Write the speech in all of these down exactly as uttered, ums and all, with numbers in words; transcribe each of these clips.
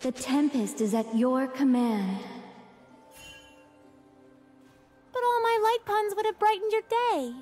The Tempest is at your command. But all my light puns would have brightened your day.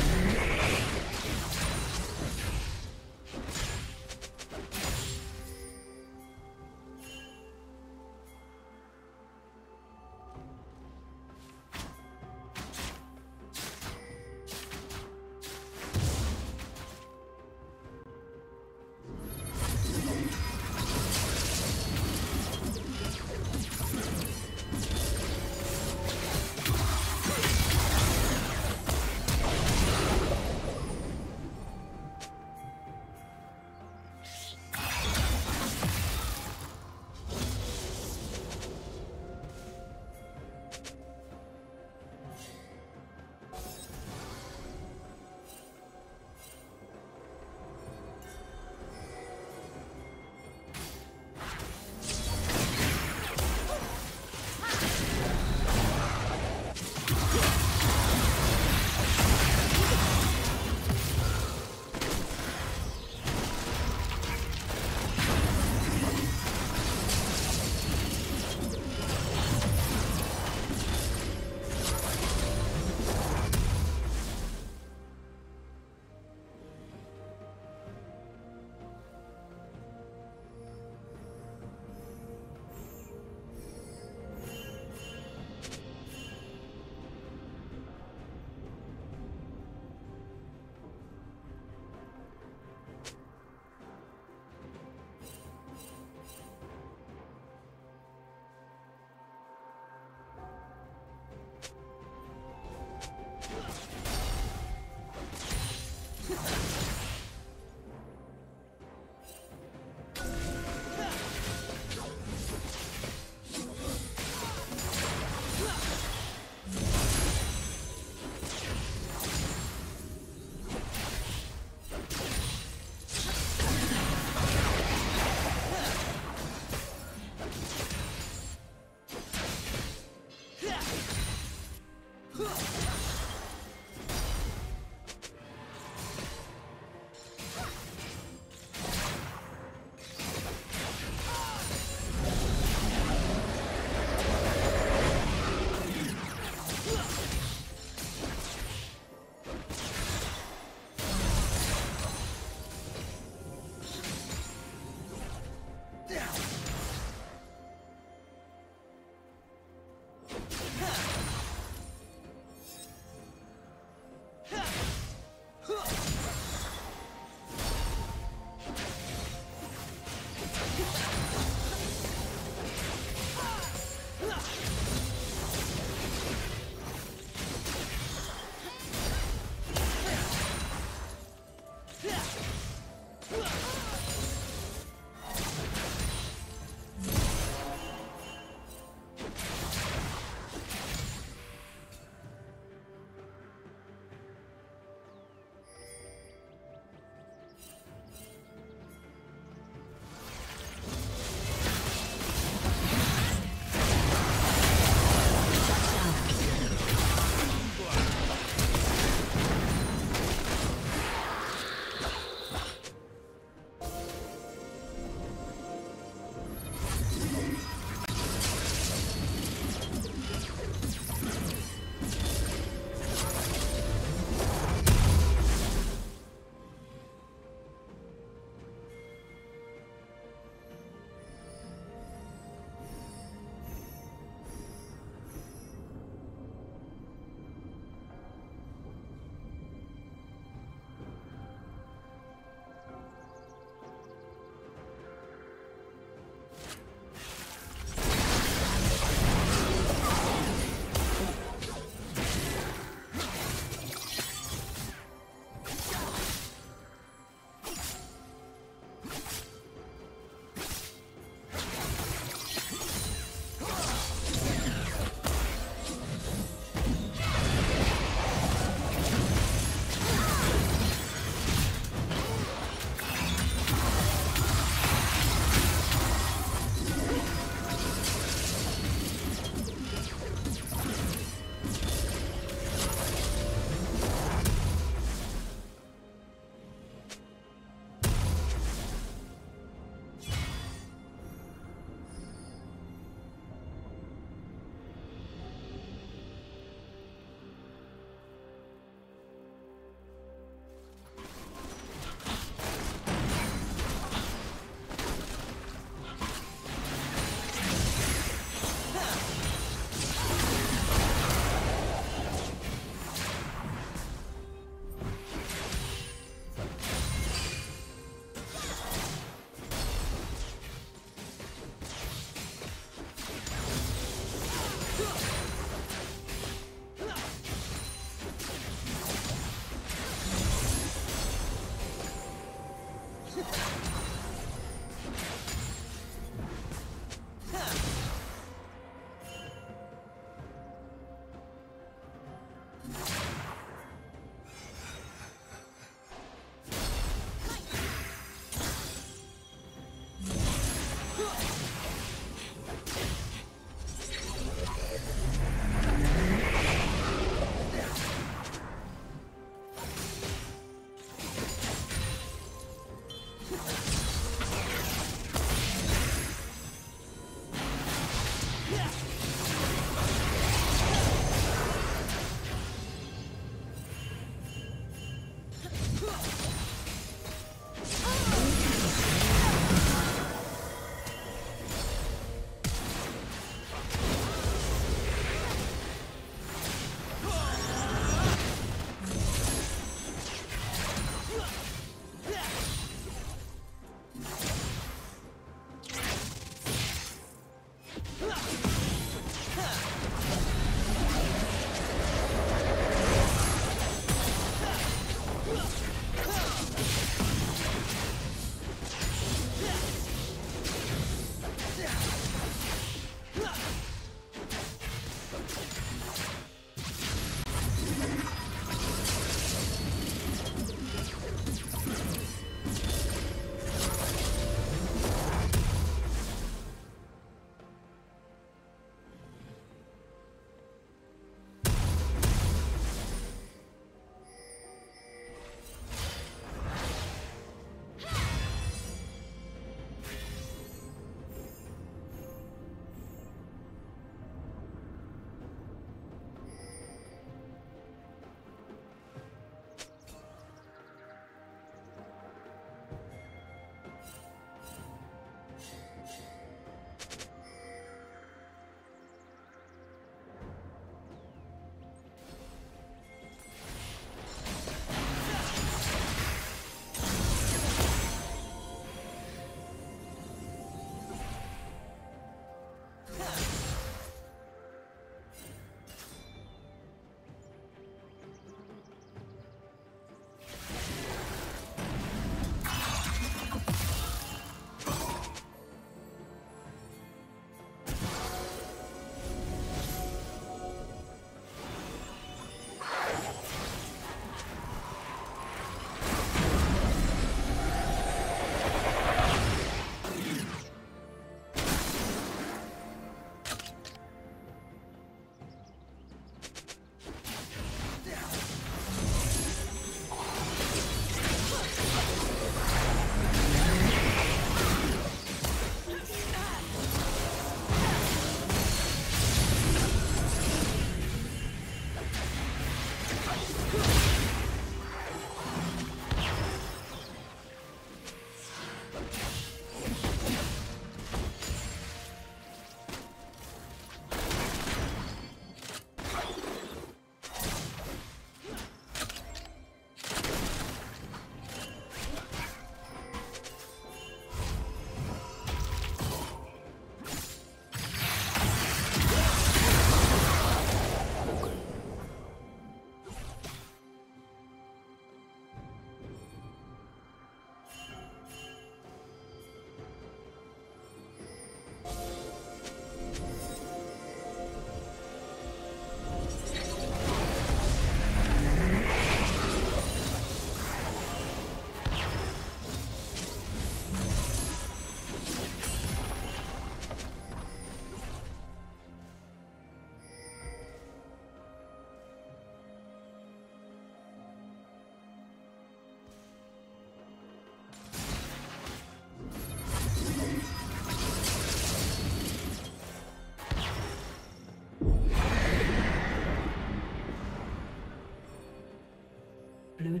Blue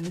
Blue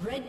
Red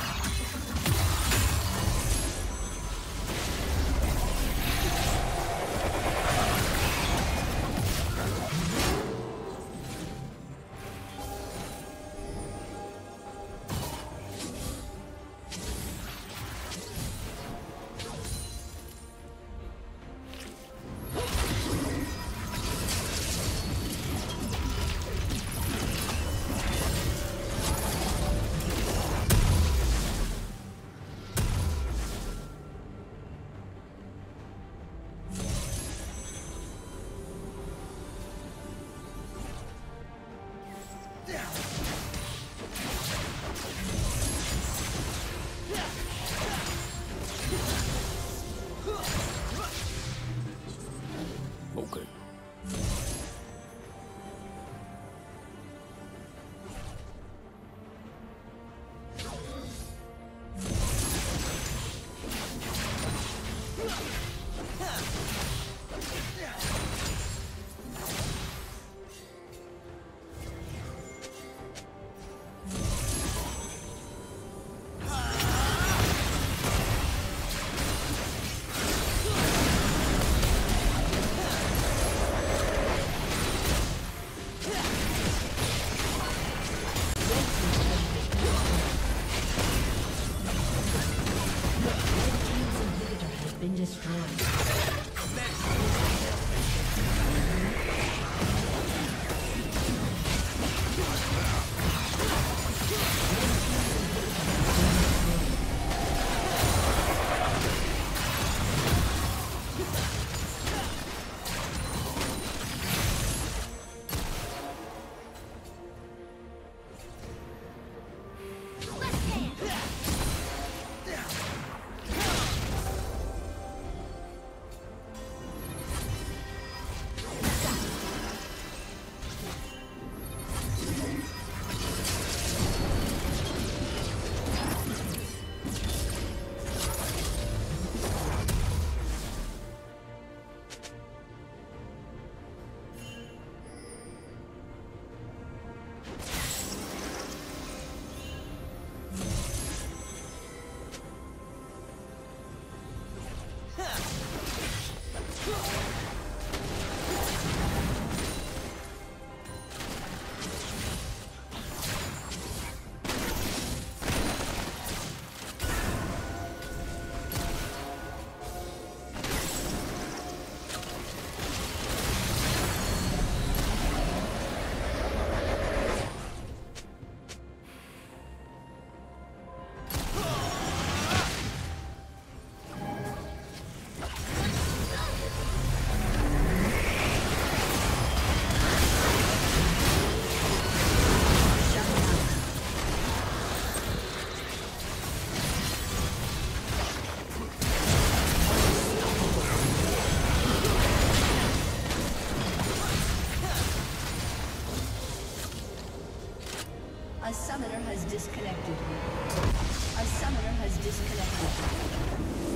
A summoner has disconnected. A summoner has disconnected.